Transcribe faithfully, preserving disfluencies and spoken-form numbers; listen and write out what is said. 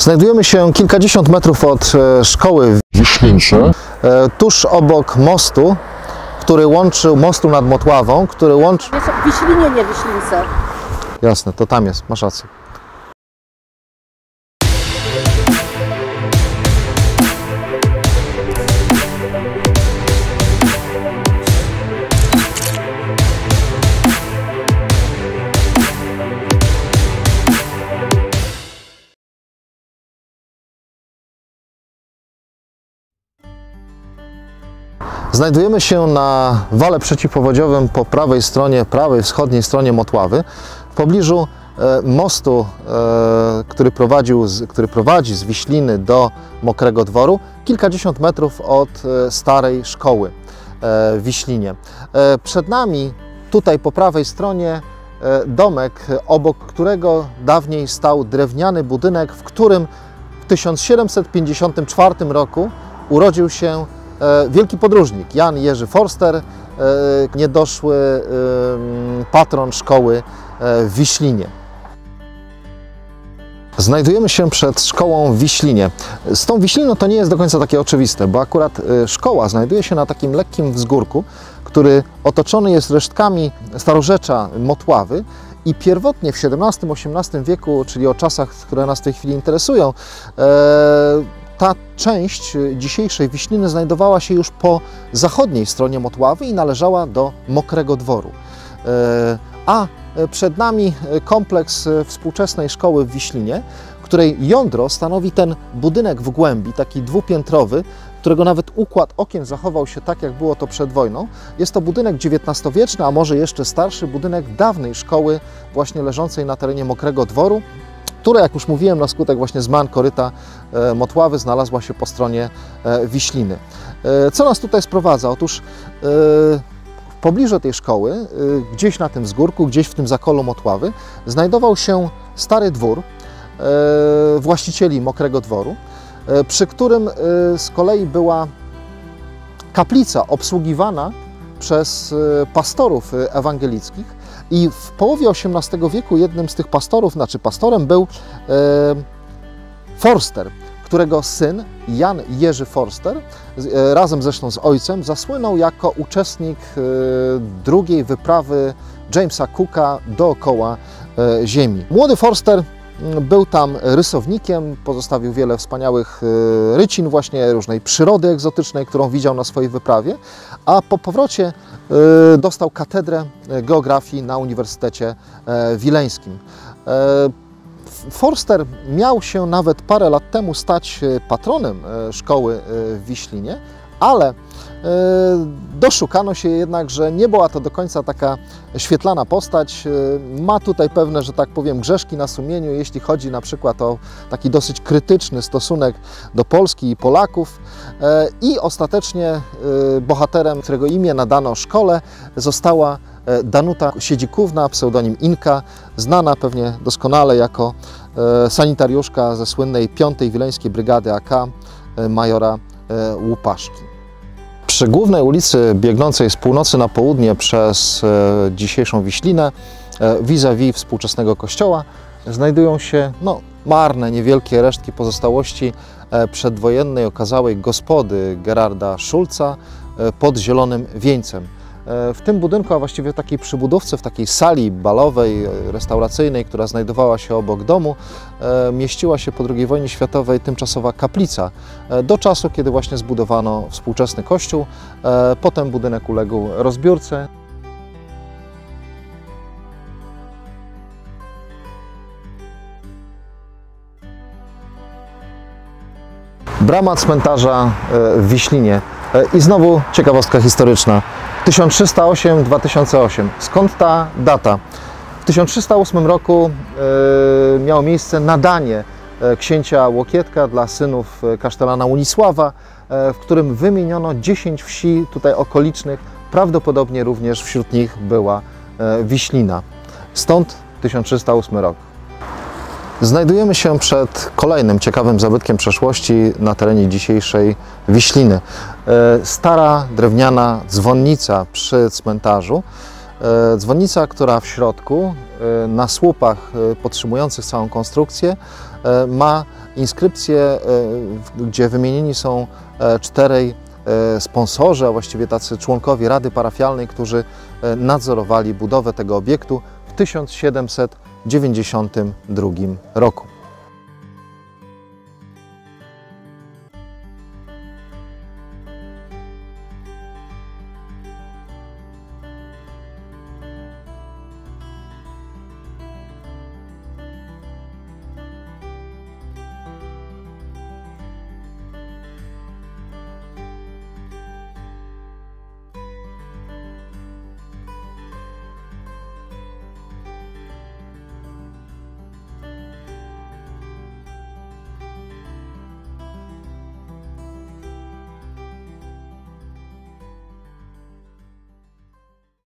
Znajdujemy się kilkadziesiąt metrów od szkoły w Wiślince, tuż obok mostu, który łączył, mostu nad Motławą, który łączy... Jest w Wiślinie, nie Wiślince. Jasne, to tam jest, masz rację. Znajdujemy się na wale przeciwpowodziowym po prawej stronie, prawej wschodniej stronie Motławy, w pobliżu mostu, który, prowadził, który prowadzi z Wiśliny do Mokrego Dworu, kilkadziesiąt metrów od starej szkoły w Wiślinie. Przed nami, tutaj po prawej stronie, domek, obok którego dawniej stał drewniany budynek, w którym w tysiąc siedemset pięćdziesiątym czwartym roku urodził się wielki podróżnik Jan Jerzy Forster, niedoszły patron szkoły w Wiślinie. Znajdujemy się przed szkołą w Wiślinie. Z tą Wiśliną to nie jest do końca takie oczywiste, bo akurat szkoła znajduje się na takim lekkim wzgórku, który otoczony jest resztkami starorzecza Motławy. I pierwotnie w siedemnastym osiemnastym wieku, czyli o czasach, które nas w tej chwili interesują, ta część dzisiejszej Wiśliny znajdowała się już po zachodniej stronie Motławy i należała do Mokrego Dworu. A przed nami kompleks współczesnej szkoły w Wiślinie, której jądro stanowi ten budynek w głębi, taki dwupiętrowy, którego nawet układ okien zachował się tak, jak było to przed wojną. Jest to budynek dziewiętnastowieczny, a może jeszcze starszy budynek dawnej szkoły właśnie leżącej na terenie Mokrego Dworu, która, jak już mówiłem, na skutek właśnie zmian koryta Motławy znalazła się po stronie Wiśliny. Co nas tutaj sprowadza? Otóż w pobliżu tej szkoły, gdzieś na tym wzgórku, gdzieś w tym zakolu Motławy, znajdował się stary dwór właścicieli Mokrego Dworu, przy którym z kolei była kaplica obsługiwana przez pastorów ewangelickich. I w połowie osiemnastego wieku jednym z tych pastorów, znaczy pastorem był e, Forster, którego syn Jan Jerzy Forster, e, razem zresztą z ojcem, zasłynął jako uczestnik e, drugiej wyprawy Jamesa Cooka dookoła e, Ziemi. Młody Forster był tam rysownikiem, pozostawił wiele wspaniałych rycin właśnie różnej przyrody egzotycznej, którą widział na swojej wyprawie, a po powrocie dostał katedrę geografii na Uniwersytecie Wileńskim. Forster miał się nawet parę lat temu stać patronem szkoły w Wiślinie, ale doszukano się jednak, że nie była to do końca taka świetlana postać. Ma tutaj pewne, że tak powiem, grzeszki na sumieniu, jeśli chodzi na przykład o taki dosyć krytyczny stosunek do Polski i Polaków. I ostatecznie bohaterem, którego imię nadano szkole, została Danuta Siedzikówna, pseudonim Inka, znana pewnie doskonale jako sanitariuszka ze słynnej piątej Wileńskiej Brygady A K majora Łupaszki. Przy głównej ulicy biegnącej z północy na południe przez e, dzisiejszą Wiślinę, e, vis-a-vis współczesnego kościoła, znajdują się no, marne, niewielkie resztki pozostałości e, przedwojennej okazałej gospody Gerarda Schulza e, pod Zielonym Wieńcem. E, w tym budynku, a właściwie w takiej przybudówce, w takiej sali balowej, restauracyjnej, która znajdowała się obok domu, e, mieściła się po drugiej wojnie światowej tymczasowa kaplica, e, do czasu, kiedy właśnie zbudowano współczesny kościół. E, potem budynek uległ rozbiórce. Brama cmentarza w Wiślinie. I znowu ciekawostka historyczna. tysiąc trzysta osiem do dwa tysiące ósmego. Skąd ta data? W tysiąc trzysta ósmym roku y, miało miejsce nadanie księcia Łokietka dla synów kasztelana Unisława, y, w którym wymieniono dziesięć wsi tutaj okolicznych. Prawdopodobnie również wśród nich była y, Wiślina. Stąd tysiąc trzysta ósmy rok. Znajdujemy się przed kolejnym ciekawym zabytkiem przeszłości na terenie dzisiejszej Wiśliny. Stara drewniana dzwonnica przy cmentarzu. Dzwonnica, która w środku, na słupach podtrzymujących całą konstrukcję, ma inskrypcje, gdzie wymienieni są czterej sponsorzy, a właściwie tacy członkowie Rady Parafialnej, którzy nadzorowali budowę tego obiektu w tysiąc siedemset dziewięćdziesiątym drugim roku.